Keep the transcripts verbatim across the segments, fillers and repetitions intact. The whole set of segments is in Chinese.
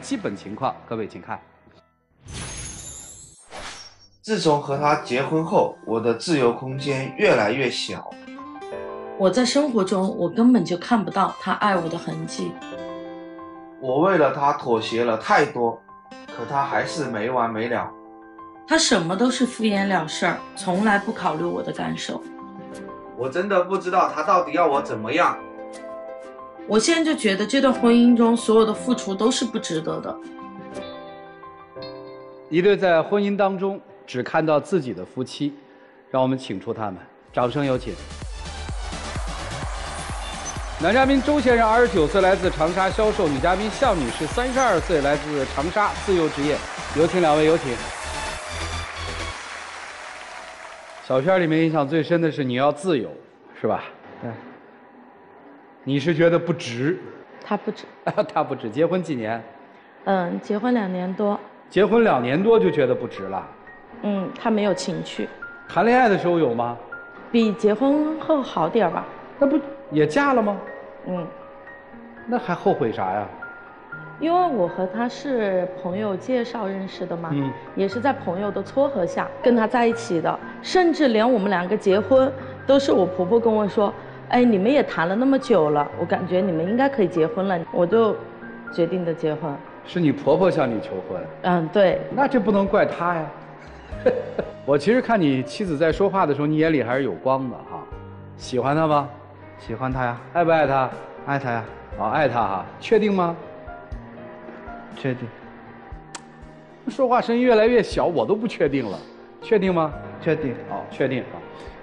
基本情况，各位请看。自从和他结婚后，我的自由空间越来越小。我在生活中，我根本就看不到他爱我的痕迹。我为了他妥协了太多，可他还是没完没了。他什么都是敷衍了事儿，从来不考虑我的感受。我真的不知道他到底要我怎么样。 我现在就觉得这段婚姻中所有的付出都是不值得的。一对在婚姻当中只看到自己的夫妻，让我们请出他们，掌声有请。男嘉宾周先生二十九岁，来自长沙销售；女嘉宾向女士三十二岁，来自长沙，自由职业。有请两位，有请。小片里面印象最深的是你要自由，是吧？对。 你是觉得不值？他不值，他不值。结婚几年？嗯，结婚两年多。结婚两年多就觉得不值了？嗯，他没有情趣。谈恋爱的时候有吗？比结婚后好点吧。那不也嫁了吗？嗯。那还后悔啥呀？因为我和他是朋友介绍认识的嘛，嗯，也是在朋友的撮合下跟他在一起的，甚至连我们两个结婚都是我婆婆跟我说。 哎，你们也谈了那么久了，我感觉你们应该可以结婚了，我就决定的结婚。是你婆婆向你求婚？嗯，对。那这不能怪她呀。我其实看你妻子在说话的时候，你眼里还是有光的哈。喜欢她吗？喜欢她呀。爱不爱她？爱她呀。啊、哦，爱她哈。确定吗？确定。说话声音越来越小，我都不确定了。确定吗？确定。哦，确定啊。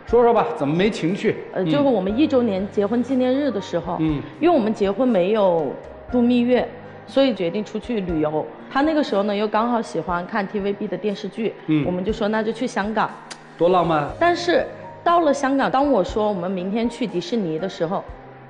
说说吧，怎么没情趣？呃，就是我们一周年结婚纪念日的时候，嗯，因为我们结婚没有度蜜月，所以决定出去旅游。他那个时候呢，又刚好喜欢看 T V B 的电视剧，嗯，我们就说那就去香港，多浪漫。但是到了香港，当我说我们明天去迪士尼的时候，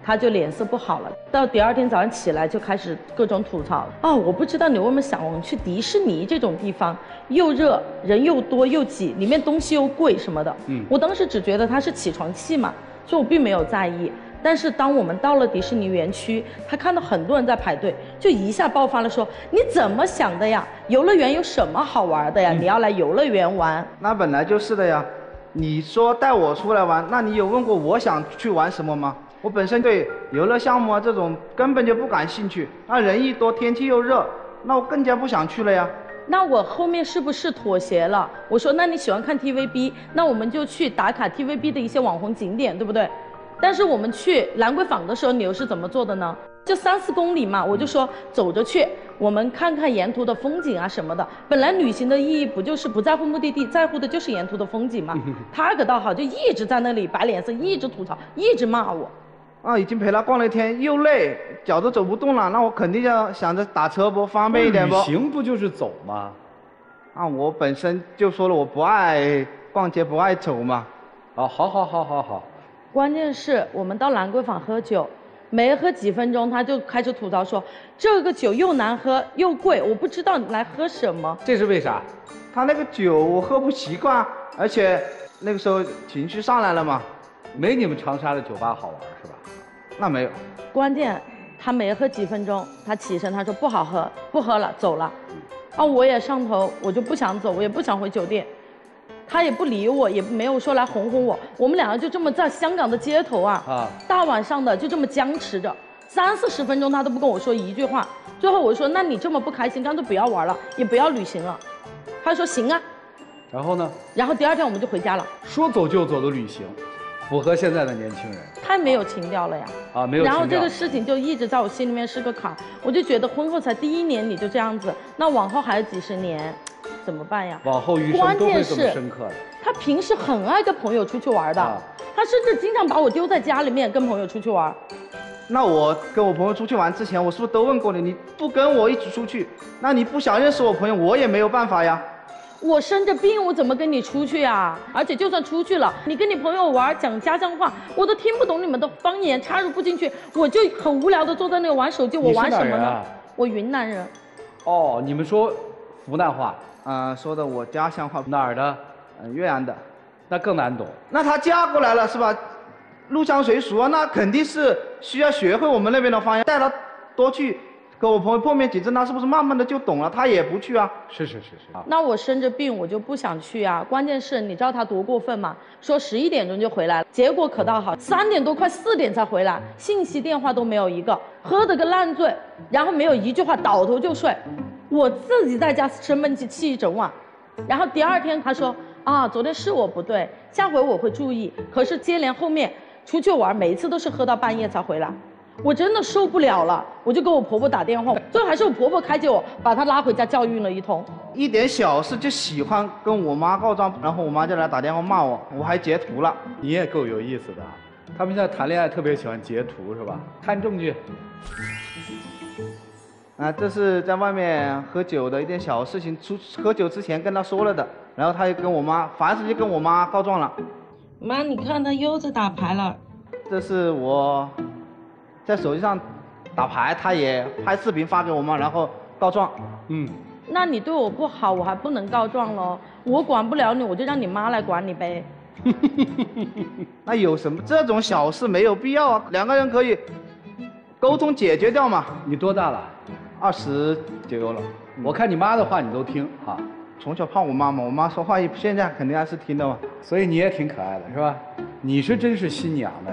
他就脸色不好了。到第二天早上起来就开始各种吐槽啊！我不知道你为什么想我们去迪士尼这种地方。 又热，人又多又挤，里面东西又贵什么的。嗯，我当时只觉得他是起床气嘛，所以我并没有在意。但是当我们到了迪士尼园区，他看到很多人在排队，就一下爆发了，说：“你怎么想的呀？游乐园有什么好玩的呀？嗯、你要来游乐园玩？那本来就是的呀。你说带我出来玩，那你有问过我想去玩什么吗？我本身对游乐项目啊这种根本就不感兴趣。那人一多，天气又热，那我更加不想去了呀。” 那我后面是不是妥协了？我说，那你喜欢看 T V B， 那我们就去打卡 T V B 的一些网红景点，对不对？但是我们去兰桂坊的时候，你又是怎么做的呢？就三四公里嘛，我就说走着去，我们看看沿途的风景啊什么的。本来旅行的意义不就是不在乎目的地，在乎的就是沿途的风景嘛。他可倒好，就一直在那里摆脸色，一直吐槽，一直骂我。啊，已经陪他逛了一天，又累，脚都走不动了，那我肯定要想着打车不方便一点不？旅行不就是走吗？啊，我本身就说了我不爱逛街，不爱走嘛。啊，好好好好好。关键是我们到兰桂坊喝酒，没喝几分钟他就开始吐槽说这个酒又难喝又贵，我不知道你来喝什么。这是为啥？他那个酒我喝不习惯，而且那个时候情绪上来了嘛。 没你们长沙的酒吧好玩是吧？那没有。关键他没喝几分钟，他起身他说不好喝，不喝了，走了。啊，我也上头，我就不想走，我也不想回酒店。他也不理我，也没有说来哄哄我。我们两个就这么在香港的街头啊，啊大晚上的就这么僵持着，三四十分钟他都不跟我说一句话。最后我说那你这么不开心，干脆不要玩了，也不要旅行了。他说行啊。然后呢？然后第二天我们就回家了。说走就走的旅行。 符合现在的年轻人，太没有情调了呀！啊，没有情调。然后这个事情就一直在我心里面是个坎，我就觉得婚后才第一年你就这样子，那往后还有几十年，怎么办呀？往后余生都会这么深刻的。他平时很爱跟朋友出去玩的，啊、他甚至经常把我丢在家里面跟朋友出去玩。那我跟我朋友出去玩之前，我是不是都问过你？你不跟我一起出去，那你不想认识我朋友，我也没有办法呀。 我生着病，我怎么跟你出去呀？而且就算出去了，你跟你朋友玩讲家乡话，我都听不懂你们的方言，插入不进去，我就很无聊的坐在那里玩手机。我玩什么呢？啊、我云南人。哦，你们说湖南话？嗯、呃，说的我家乡话。哪儿的？嗯，岳阳的。那更难懂。那他嫁过来了是吧？入乡随俗啊，那肯定是需要学会我们那边的方言。带他多去。跟我朋友碰面几次，他是不是慢慢的就懂了？他也不去啊。是是是是。那我生着病，我就不想去啊。关键是你知道他多过分吗？说十一点钟就回来了，结果可倒好，三点多快四点才回来，信息电话都没有一个，喝得个烂醉，然后没有一句话，倒头就睡。我自己在家生闷气气一整晚，然后第二天他说啊，昨天是我不对，下回我会注意。可是接连后面出去玩，每一次都是喝到半夜才回来。 我真的受不了了，我就给我婆婆打电话，最后还是我婆婆开解我，把她拉回家教育了一通。一点小事就喜欢跟我妈告状，然后我妈就来打电话骂我，我还截图了。你也够有意思的，他们现在谈恋爱特别喜欢截图是吧？看证据。啊，这是在外面喝酒的一点小事情，出喝酒之前跟她说了的，然后她就跟我妈，凡事就跟我妈告状了。妈，你看他又在打牌了。这是我。 在手机上打牌，他也拍视频发给我妈，然后告状。嗯，那你对我不好，我还不能告状喽？我管不了你，我就让你妈来管你呗。那有什么这种小事没有必要啊？两个人可以沟通解决掉嘛。你多大了？二十九了。我看你妈的话你都听哈。从小胖我妈嘛，我妈说话现在肯定还是听的嘛。所以你也挺可爱的是吧？你是真是新娘嘞。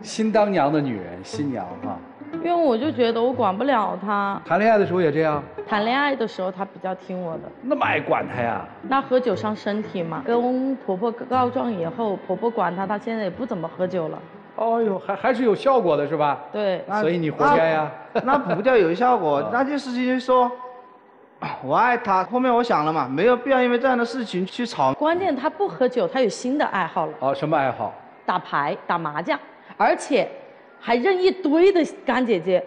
新当娘的女人，新娘啊！因为我就觉得我管不了她。谈恋爱的时候也这样。谈恋爱的时候她比较听我的。那么爱管她呀？那喝酒伤身体嘛。跟婆婆告状以后，婆婆管她，她现在也不怎么喝酒了。哦呦，还还是有效果的是吧？对。所以你活该呀。那不叫有效果，那就是就是说，我爱她。后面我想了嘛，没有必要因为这样的事情去吵。关键她不喝酒，她有新的爱好了。哦，什么爱好？打牌，打麻将。 而且还认一堆的干姐姐，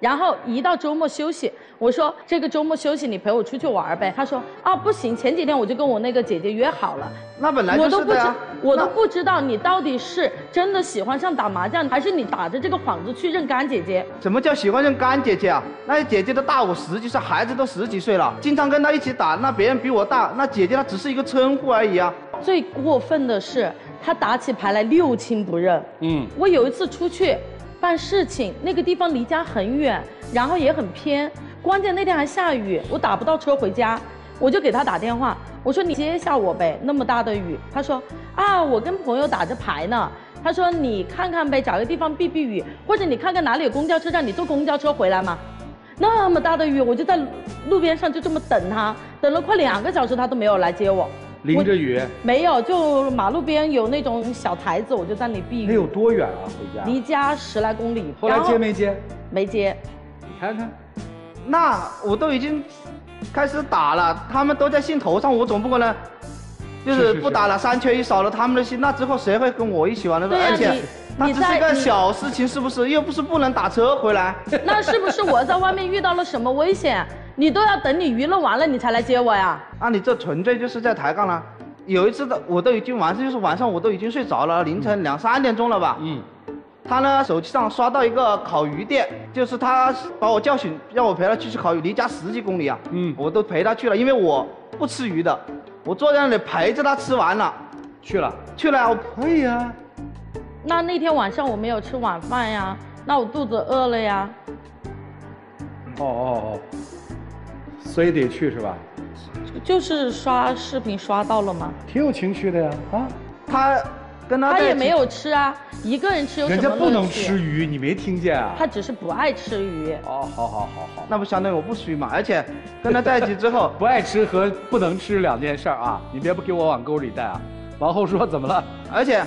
然后一到周末休息，我说这个周末休息你陪我出去玩呗。她说啊不行，前几天我就跟我那个姐姐约好了。那本来就是的呀。我都不知，我都不知道你到底是真的喜欢上打麻将，还是你打着这个幌子去认干姐姐。什么叫喜欢认干姐姐啊？那姐姐都大我十几岁，孩子都十几岁了，经常跟她一起打，那别人比我大，那姐姐她只是一个称呼而已啊。最过分的是。 他打起牌来六亲不认。嗯，我有一次出去办事情，那个地方离家很远，然后也很偏，关键那天还下雨，我打不到车回家，我就给他打电话，我说你接一下我呗，那么大的雨。他说啊，我跟朋友打着牌呢。他说你看看呗，找个地方避避雨，或者你看看哪里有公交车站，你坐公交车回来嘛。那么大的雨，我就在路边上就这么等他，等了快两个小时，他都没有来接我。 淋着雨没有，就马路边有那种小台子，我就在那里避雨。那有多远啊？回家离家十来公里。后来接没接？没接。你看看，那我都已经开始打了，他们都在兴头上，我总不可能就是不打了，三缺一少了他们的心，那之后谁会跟我一起玩呢？对啊，而且那只是一个小事情，是不是？又不是不能打车回来。那是不是我在外面遇到了什么危险？ 你都要等你娱乐完了，你才来接我呀？啊，你这纯粹就是在抬杠了。有一次的，我都已经晚上就是晚上我都已经睡着了，凌晨两三点钟了吧。嗯。他呢，手机上刷到一个烤鱼店，就是他把我叫醒，让我陪他去吃烤鱼，离家十几公里啊。嗯。我都陪他去了，因为我不吃鱼的，我坐在那里陪着他吃完了。去了。去了，我陪呀。那那天晚上我没有吃晚饭呀，那我肚子饿了呀。哦哦哦。 所以得去是吧？就是刷视频刷到了吗？挺有情绪的呀啊！他跟他他也没有吃啊，一个人吃有什么乐趣？人家不能吃鱼，你没听见啊？他只是不爱吃鱼。哦，好好好好，那不相当于我不吃鱼嘛？而且跟他在一起之后，不爱吃和不能吃两件事啊！你别不给我往沟里带啊！往后说怎么了？而且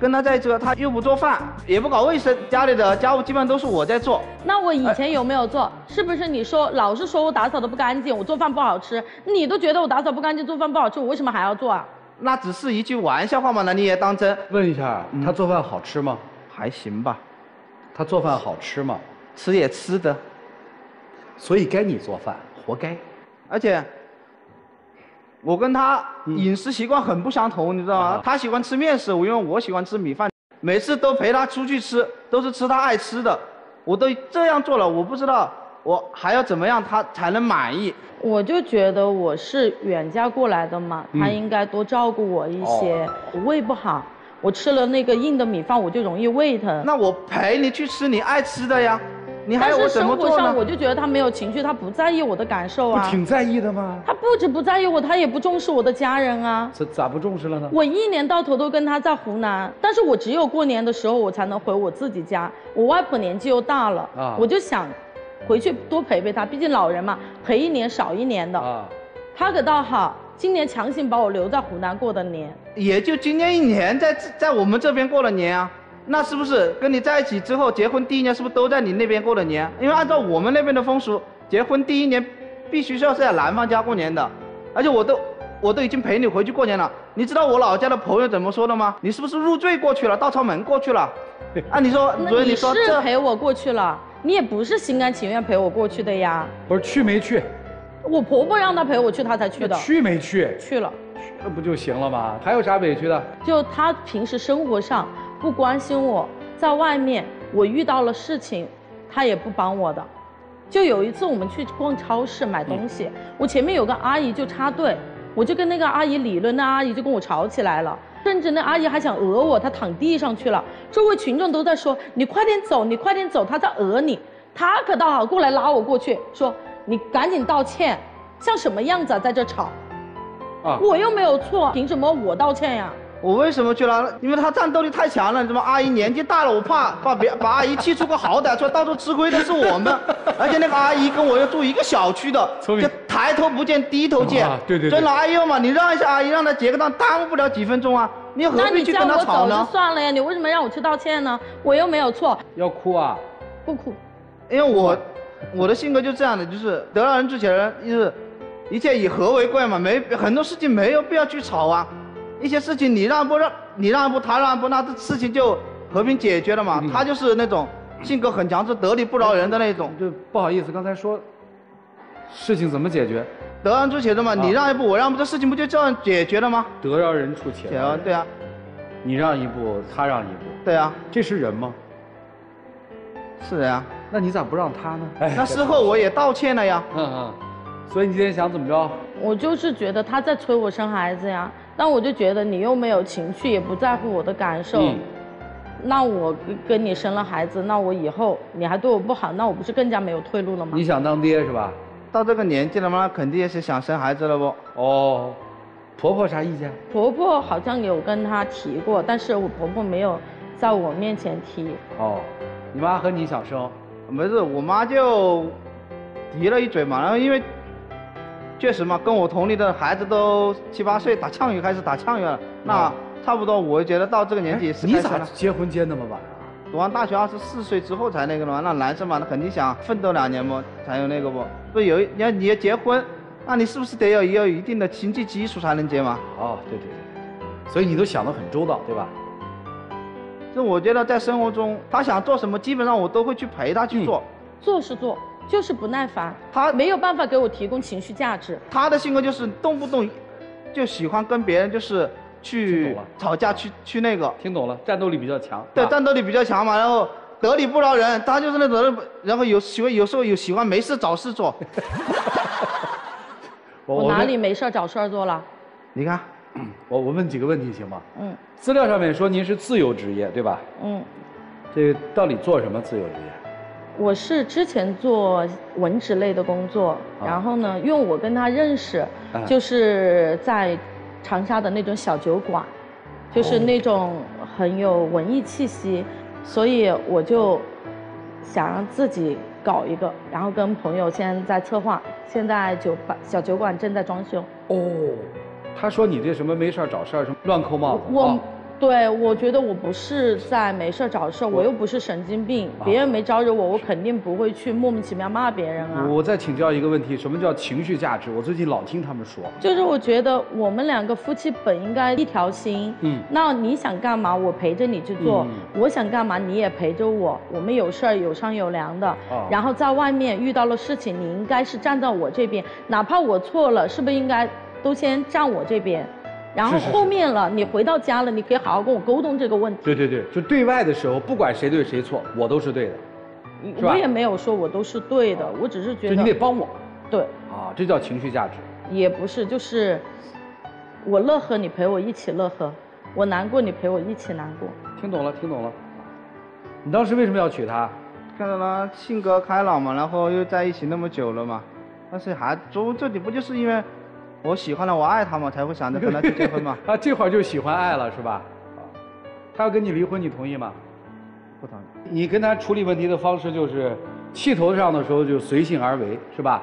跟他在一起，他又不做饭，也不搞卫生，家里的家务基本上都是我在做。那我以前有没有做？哎 是不是你说老是说我打扫的不干净，我做饭不好吃，你都觉得我打扫不干净，做饭不好吃，我为什么还要做啊？那只是一句玩笑话嘛，那你也当真？问一下，嗯、他做饭好吃吗？还行吧。他做饭好吃吗？吃也吃的。所以该你做饭，活该。而且，我跟他饮食习惯很不相同，嗯、你知道吗？啊、他喜欢吃面食，我因为我喜欢吃米饭，每次都陪他出去吃，都是吃他爱吃的，我都这样做了，我不知道。 我还要怎么样他才能满意？我就觉得我是远嫁过来的嘛，嗯、他应该多照顾我一些。哦、我胃不好，我吃了那个硬的米饭我就容易胃疼。那我陪你去吃你爱吃的呀。你还有什么做呢？但是生活上我就觉得他没有情绪，他不在意我的感受啊。不挺在意的吗？他不止不在意我，他也不重视我的家人啊。这咋不重视了呢？我一年到头都跟他在湖南，但是我只有过年的时候我才能回我自己家。我外婆年纪又大了啊，我就想回去多陪陪他，毕竟老人嘛，陪一年少一年的啊。他可倒好，今年强行把我留在湖南过的年，也就今年一年在在我们这边过了年啊。那是不是跟你在一起之后，结婚第一年是不是都在你那边过的年？因为按照我们那边的风俗，结婚第一年必须是要在男方家过年的。而且我都我都已经陪你回去过年了，你知道我老家的朋友怎么说的吗？你是不是入赘过去了，倒插门过去了？啊，你说，所以你说是陪我过去了，你也不是心甘情愿陪我过去的呀。不是去没去？我婆婆让她陪我去，她才去的。去没去？去了。那不就行了吗？还有啥委屈的？就她平时生活上不关心我，在外面我遇到了事情，他也不帮我的。就有一次我们去逛超市买东西，嗯、我前面有个阿姨就插队，我就跟那个阿姨理论，那阿姨就跟我吵起来了，甚至那阿姨还想讹我，她躺地上去了。周围群众都在说你快点走，你快点走，她在讹你。她可倒好，过来拉我过去，说你赶紧道歉，像什么样子啊，在这吵，啊，我又没有错，凭什么我道歉呀？我为什么去拉？因为他战斗力太强了，你知道吗？阿姨年纪大了，我怕把别把阿姨气出个好歹出来，到处吃亏的是我们。而且那个阿姨跟我又住一个小区的，就抬头不见低头见。啊、对对对。所以老阿姨嘛，你让一下阿姨，让她结个账，耽误不了几分钟啊。你何必去跟她吵呢？那你叫我走就算了呀，你为什么让我去道歉呢？我又没有错。要哭啊？不哭，因为我我的性格就这样的，就是得饶人处且饶人，就是一切以和为贵嘛，没很多事情没有必要去吵啊。一些事情你让不让，你让不他让不，那这事情就和平解决了嘛。嗯、他就是那种性格很强势、得理不饶人的那种。就不好意思，刚才说事情怎么解决？得让处且的嘛，啊、你让一步我让一步，这事情不就这样解决了吗？得饶人处且饶人。对啊，你让一步，他让一步。对啊，这是人吗？是呀、啊。那你咋不让他呢？哎、那事后我也道歉了呀。嗯嗯。所以你今天想怎么着？我就是觉得他在催我生孩子呀。但我就觉得你又没有情绪，也不在乎我的感受，嗯、那我跟你生了孩子，那我以后你还对我不好，那我不是更加没有退路了吗？你想当爹是吧？到这个年纪了嘛，肯定也是想生孩子了不？哦，婆婆啥意见？婆婆好像有跟她提过，但是我婆婆没有在我面前提。哦，你妈和你想生？没事，我妈就提了一嘴嘛，然后因为。确实嘛，跟我同龄的孩子都七八岁，打呛鱼开始打呛鱼了。那差不多，我觉得到这个年纪也是。你咋结婚结那么晚啊？读完大学二十四岁之后才那个嘛，那男生嘛，他肯定想奋斗两年嘛，才有那个不。不有你要你要结婚，那你是不是得有也有一定的经济基础才能结嘛？哦，对对对。所以你都想得很周到，对吧？这我觉得在生活中，他想做什么，基本上我都会去陪他去做。嗯、做是做。就是不耐烦，他没有办法给我提供情绪价值。他的性格就是动不动就喜欢跟别人就是去吵架，去去那个。听懂了，战斗力比较强。对，啊、战斗力比较强嘛，然后得理不饶人，他就是那种，然后有喜欢有时候有喜欢没事找事做。我, 我哪里没事找事儿做了？你看，我我问几个问题行吗？嗯。资料上面说您是自由职业，对吧？嗯。这个到底做什么自由职业？我是之前做文职类的工作，啊、然后呢，因为我跟他认识，啊、就是在长沙的那种小酒馆，就是那种很有文艺气息，所以我就想让自己搞一个，然后跟朋友现在在策划，现在酒吧小酒馆正在装修。哦，他说你这什么没事找事儿，什么乱扣帽子。我。哦对，我觉得我不是在没事找事，我又不是神经病，啊、别人没招惹我，我肯定不会去莫名其妙骂别人啊。我再请教一个问题，什么叫情绪价值？我最近老听他们说，就是我觉得我们两个夫妻本应该一条心，嗯，那你想干嘛，我陪着你去做；嗯、我想干嘛，你也陪着我，我们有事儿有商有量的。啊、然后在外面遇到了事情，你应该是站在我这边，哪怕我错了，是不是应该都先站我这边？然后后面了，是是是你回到家了，你可以好好跟我沟通这个问题。对对对，就对外的时候，不管谁对谁错，我都是对的，是吧？我也没有说我都是对的，我只是觉得就你得帮我。对啊，这叫情绪价值。也不是，就是我乐呵，你陪我一起乐呵；我难过，你陪我一起难过。听懂了，听懂了。你当时为什么要娶她？看到他性格开朗嘛，然后又在一起那么久了嘛，但是还这这你不就是因为我喜欢了，我爱他嘛，才会想着跟他去结婚嘛。啊，这会儿就喜欢爱了是吧？他要跟你离婚，你同意吗？不同意。你跟他处理问题的方式就是气头上的时候就随性而为，是吧？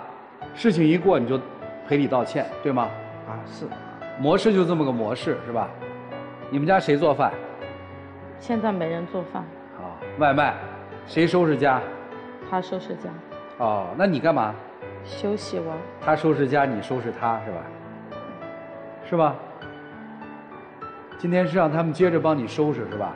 事情一过你就赔礼道歉，对吗？啊，是。模式就这么个模式，是吧？你们家谁做饭？现在没人做饭。啊，外卖，谁收拾家？他收拾家。哦，那你干嘛？休息完。他收拾家，你收拾他，是吧？是吧？今天是让他们接着帮你收拾，是吧？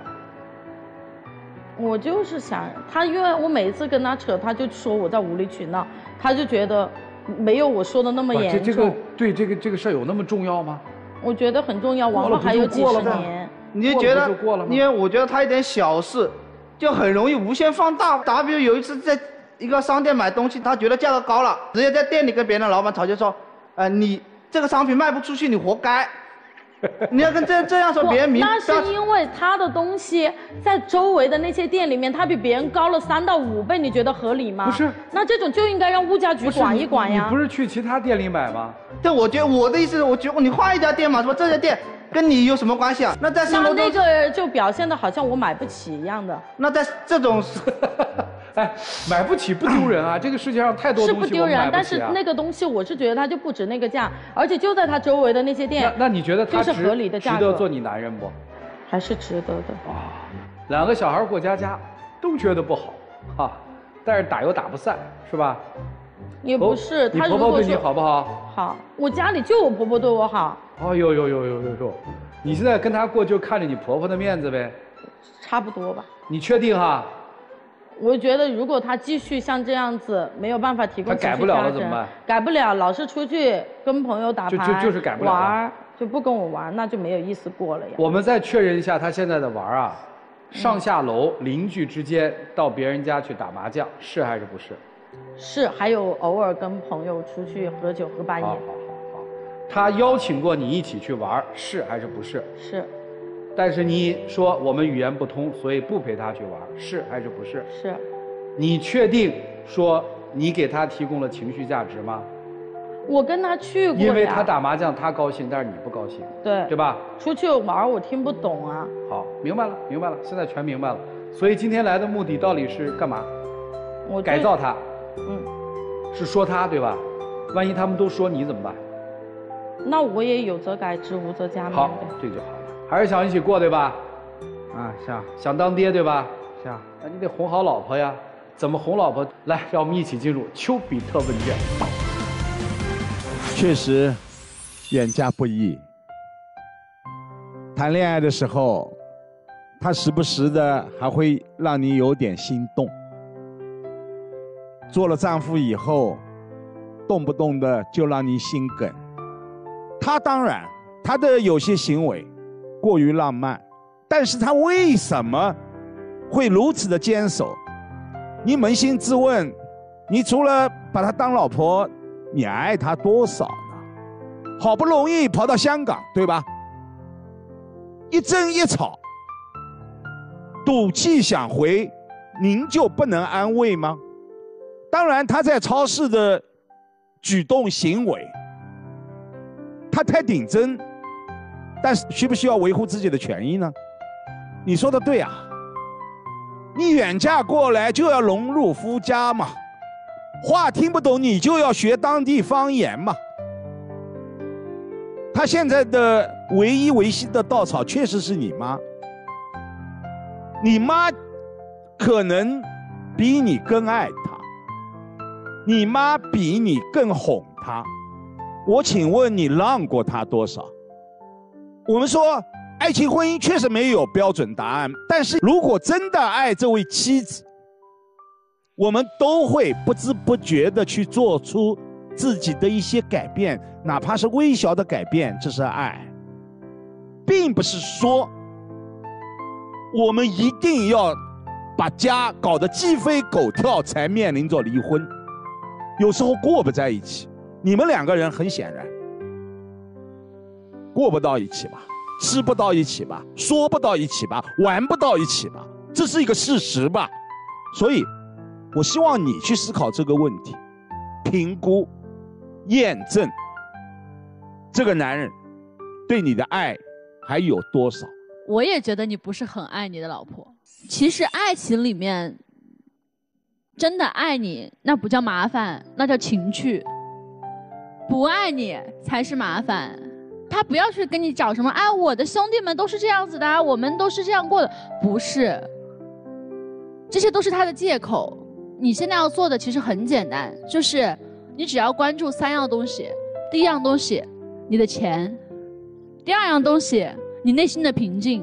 我就是想他，因为我每一次跟他扯，他就说我在无理取闹，他就觉得没有我说的那么严重。这这个对这个这个事儿有那么重要吗？我觉得很重要，往后还有几十年。你就觉得，因为我觉得他一点小事，就很容易无限放大。打比如有一次在一个商店买东西，他觉得价格高了，直接在店里跟别人的老板吵架说：“呃，你这个商品卖不出去，你活该。”你要跟这这样说别人明，那是因为他的东西在周围的那些店里面，他比别人高了三到五倍，你觉得合理吗？不是，那这种就应该让物价局管一管呀。不是 你, 你不是去其他店里买吗？但我觉得我的意思是，我觉得你换一家店嘛，说这家店跟你有什么关系啊？那在那那个就表现的好像我买不起一样的。那在这种。哎，买不起不丢人啊！这个世界上太多东西、啊、是不丢人，但是那个东西我是觉得它就不值那个价，而且就在他周围的那些店。那, 那你觉得他 值, 就是合理的价值得做你男人不？还是值得的啊！两个小孩过家家，都觉得不好哈、啊，但是打又打不散，是吧？也不是，哦、他如果婆婆对你好不好？好，我家里就我婆婆对我好。哦呦呦呦呦呦呦！你现在跟他过就看着你婆婆的面子呗？差不多吧。你确定哈？我觉得，如果他继续像这样子，没有办法提供情绪价值，他改不了了怎么办？改不了，老是出去跟朋友打牌，就就就是改不了玩，就不跟我玩，那就没有意思过了呀。我们再确认一下他现在的玩啊，上下楼、嗯、邻居之间到别人家去打麻将，是还是不是？是，还有偶尔跟朋友出去喝酒喝半夜。好好好，他邀请过你一起去玩，是还是不是？是。但是你说我们语言不通，所以不陪他去玩，是还是不是？是。你确定说你给他提供了情绪价值吗？我跟他去过。因为他打麻将，他高兴，但是你不高兴。对。对吧？出去玩我听不懂啊。好，明白了，明白了，现在全明白了。所以今天来的目的到底是干嘛？我改造他。嗯。是说他对吧？万一他们都说你怎么办？那我也有则改之，无则加勉。好，这就好。还是想一起过对吧？啊，想想当爹对吧？想，那你得哄好老婆呀。怎么哄老婆？来，让我们一起进入丘比特问卷。确实，远嫁不易。谈恋爱的时候，他时不时的还会让你有点心动。做了丈夫以后，动不动的就让你心梗。他当然，他的有些行为过于浪漫，但是他为什么会如此的坚守？你扪心自问，你除了把她当老婆，你爱她多少呢？好不容易跑到香港，对吧？一争一吵，赌气想回，您就不能安慰吗？当然，他在超市的举动行为，他太顶真。但是需不需要维护自己的权益呢？你说的对啊，你远嫁过来就要融入夫家嘛，话听不懂你就要学当地方言嘛。他现在的唯一维系的稻草确实是你妈，你妈可能比你更爱他，你妈比你更哄他。我请问你让过他多少？我们说，爱情婚姻确实没有标准答案，但是如果真的爱这位妻子，我们都会不知不觉地去做出自己的一些改变，哪怕是微小的改变，这是爱，并不是说我们一定要把家搞得鸡飞狗跳才面临着离婚。有时候过不在一起，你们两个人很显然过不到一起吧，吃不到一起吧，说不到一起吧，玩不到一起吧，这是一个事实吧。所以我希望你去思考这个问题，评估、验证这个男人对你的爱还有多少。我也觉得你不是很爱你的老婆。其实爱情里面真的爱你，那不叫麻烦，那叫情趣。不爱你才是麻烦。他不要去跟你找什么，哎，我的兄弟们都是这样子的啊，我们都是这样过的，不是。这些都是他的借口。你现在要做的其实很简单，就是你只要关注三样东西。第一样东西，你的钱；第二样东西，你内心的平静；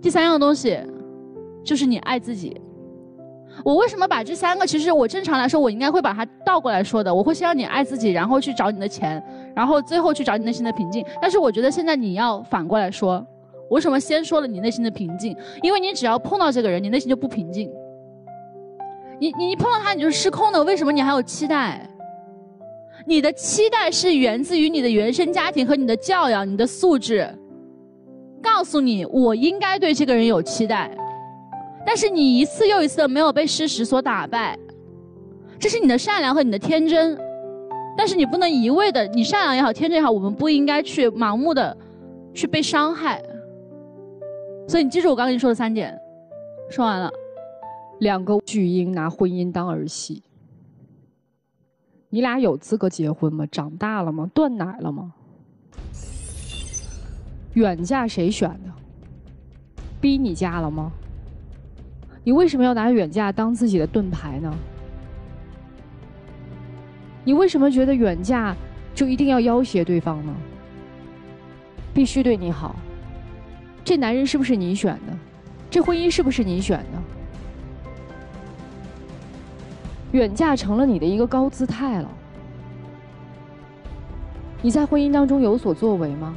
第三样东西，就是你爱自己。我为什么把这三个，其实我正常来说我应该会把它倒过来说的，我会先让你爱自己，然后去找你的钱，然后最后去找你内心的平静。但是我觉得现在你要反过来说，我为什么先说了你内心的平静？因为你只要碰到这个人，你内心就不平静，你你一碰到他你就是失控的。为什么你还有期待？你的期待是源自于你的原生家庭和你的教养，你的素质告诉你我应该对这个人有期待，但是你一次又一次的没有被事实所打败，这是你的善良和你的天真。但是你不能一味的，你善良也好，天真也好，我们不应该去盲目的去被伤害。所以你记住我刚跟你说的三点。说完了。两个巨婴拿婚姻当儿戏，你俩有资格结婚吗？长大了吗？断奶了吗？远嫁谁选的？逼你嫁了吗？你为什么要拿远嫁当自己的盾牌呢？你为什么觉得远嫁就一定要要挟对方呢？必须对你好。这男人是不是你选的？这婚姻是不是你选的？远嫁成了你的一个高姿态了。你在婚姻当中有所作为吗？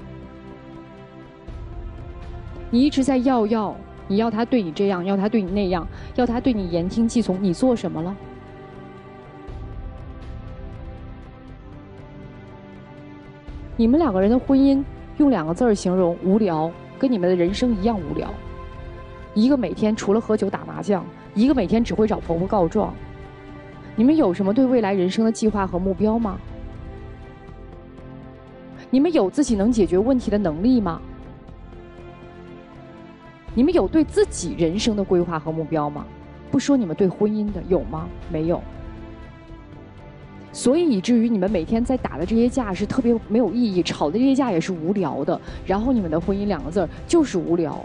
你一直在要要你要他对你这样，要他对你那样，要他对你言听计从，你做什么了？你们两个人的婚姻用两个字儿形容，无聊，跟你们的人生一样无聊。一个每天除了喝酒打麻将，一个每天只会找婆婆告状。你们有什么对未来人生的计划和目标吗？你们有自己能解决问题的能力吗？你们有对自己人生的规划和目标吗？不说你们对婚姻的，有吗？没有。所以以至于你们每天在打的这些架是特别没有意义，吵的这些架也是无聊的，然后你们的婚姻两个字就是无聊。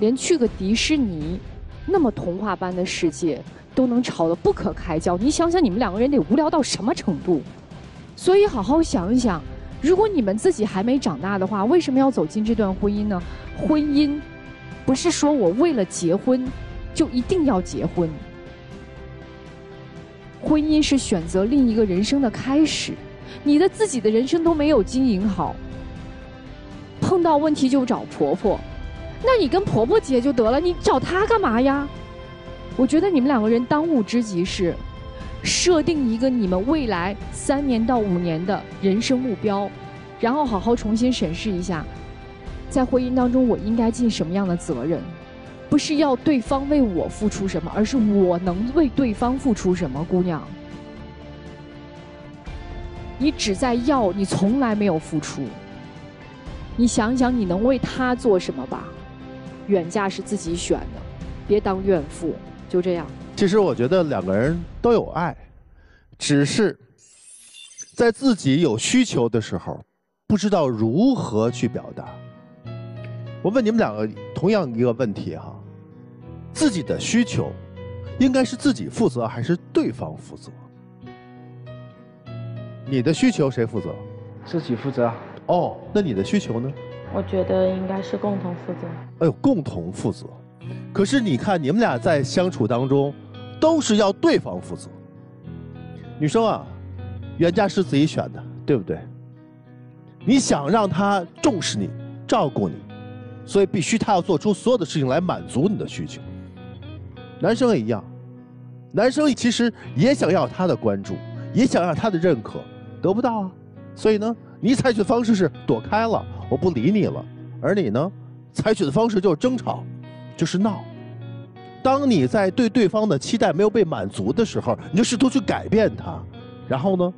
连去个迪士尼那么童话般的世界都能吵得不可开交，你想想你们两个人得无聊到什么程度。所以好好想一想，如果你们自己还没长大的话，为什么要走进这段婚姻呢？婚姻不是说我为了结婚就一定要结婚，婚姻是选择另一个人生的开始。你的自己的人生都没有经营好，碰到问题就找婆婆，那你跟婆婆结就得了，你找她干嘛呀？我觉得你们两个人当务之急是设定一个你们未来三年到五年的人生目标，然后好好重新审视一下在婚姻当中我应该尽什么样的责任。不是要对方为我付出什么，而是我能为对方付出什么。姑娘，你只在要，你从来没有付出。你想想你能为他做什么吧。远嫁是自己选的，别当怨妇。就这样。其实我觉得两个人都有爱，只是在自己有需求的时候不知道如何去表达。我问你们两个同样一个问题哈、啊，自己的需求应该是自己负责还是对方负责？你的需求谁负责？自己负责。哦，那你的需求呢？我觉得应该是共同负责。哎呦，共同负责。可是你看你们俩在相处当中都是要对方负责。女生啊，远嫁是自己选的，对不对？你想让他重视你照顾你，所以必须他要做出所有的事情来满足你的需求。男生也一样，男生其实也想要他的关注，也想要他的认可，得不到啊。所以呢，你采取的方式是躲开了，我不理你了。而你呢，采取的方式就是争吵，就是闹。当你在对对方的期待没有被满足的时候，你就试图去改变他，然后呢，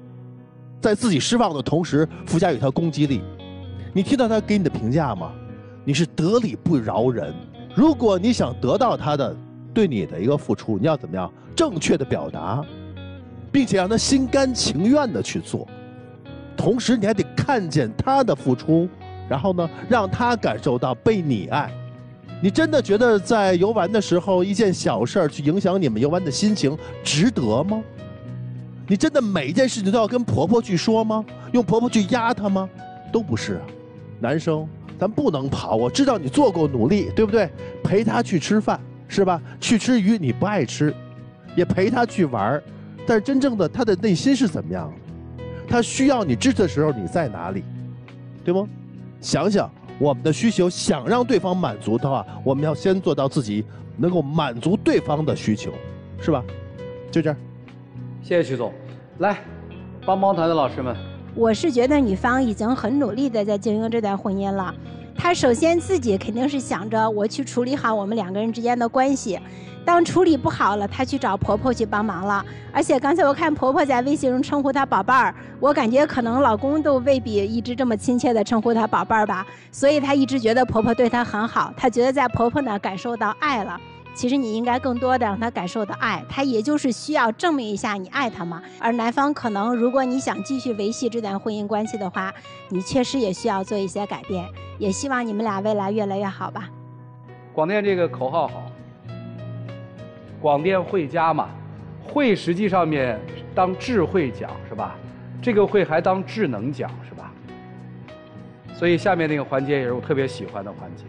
在自己失望的同时附加给他攻击力。你听到他给你的评价吗？你是得理不饶人。如果你想得到他的对你的一个付出，你要怎么样正确的表达，并且让他心甘情愿的去做。同时你还得看见他的付出，然后呢，让他感受到被你爱。你真的觉得在游玩的时候一件小事儿去影响你们游玩的心情值得吗？你真的每一件事情都要跟婆婆去说吗？用婆婆去压她吗？都不是啊。男生咱不能跑，我知道你做过努力，对不对？陪她去吃饭，是吧？去吃鱼你不爱吃，也陪她去玩，但是真正的她的内心是怎么样的？她需要你支持的时候你在哪里，对吗？想想我们的需求，想让对方满足的话，我们要先做到自己能够满足对方的需求，是吧？就这样。谢谢曲总，来帮帮团的老师们。我是觉得女方已经很努力的在经营这段婚姻了，她首先自己肯定是想着我去处理好我们两个人之间的关系，当处理不好了，她去找婆婆去帮忙了。而且刚才我看婆婆在微信中称呼她宝贝儿，我感觉可能老公都未必一直这么亲切的称呼她宝贝儿吧，所以她一直觉得婆婆对她很好，她觉得在婆婆那感受到爱了。其实你应该更多的让他感受到爱，他也就是需要证明一下你爱他嘛。而男方可能，如果你想继续维系这段婚姻关系的话，你确实也需要做一些改变。也希望你们俩未来越来越好吧。广电这个口号好，广电会家嘛，会实际上面当智慧讲是吧？这个会还当智能讲是吧？所以下面那个环节也是我特别喜欢的环节。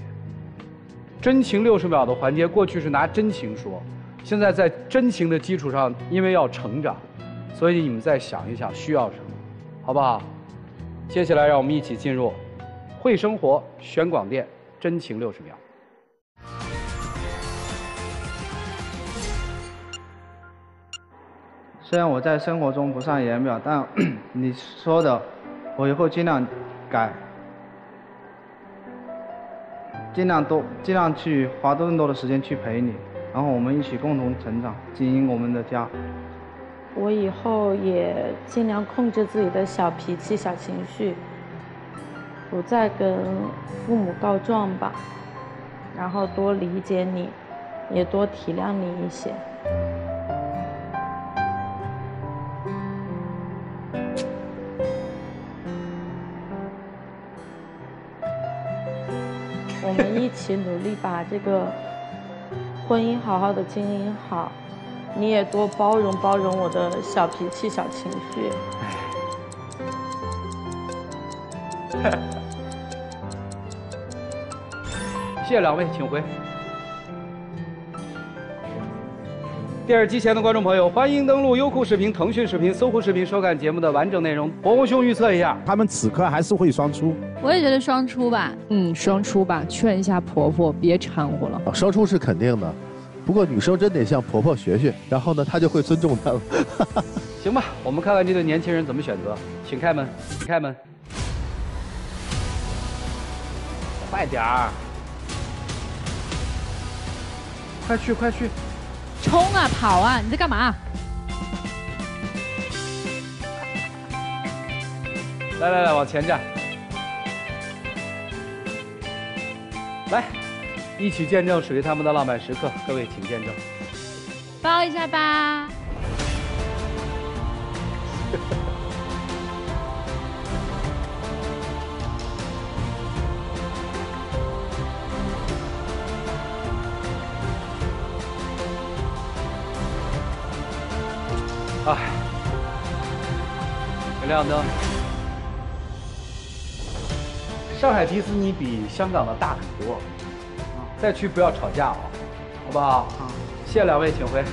真情六十秒的环节，过去是拿真情说，现在在真情的基础上，因为要成长，所以你们再想一想需要什么，好不好？接下来让我们一起进入会生活选广电真情六十秒。虽然我在生活中不善言表，但你说的我以后尽量改。尽量多，尽量去花更多的时间去陪你，然后我们一起共同成长，经营我们的家。我以后也尽量控制自己的小脾气、小情绪，不再跟父母告状吧，然后多理解你，也多体谅你一些。我们一起努力把这个婚姻好好的经营好，你也多包容包容我的小脾气、小情绪。谢谢两位，请回。电视机前的观众朋友，欢迎登录优酷视频、腾讯视频、搜狐视频收看节目的完整内容。伯伯兄预测一下，他们此刻还是会双出？我也觉得双出吧，嗯，双出吧，劝一下婆婆别掺和了。双出是肯定的，不过女生真得向婆婆学学，然后呢，她就会尊重她了。行吧，我们看看这对年轻人怎么选择，请开门，请开门，快点儿，快去，快去。冲啊跑啊！你在干嘛？来来来，往前站，来，一起见证属于他们的浪漫时刻。各位请见证，抱一下吧。哎，有亮灯。上海迪士尼比香港的大很多，再去不要吵架啊，好不好？谢谢两位，请回。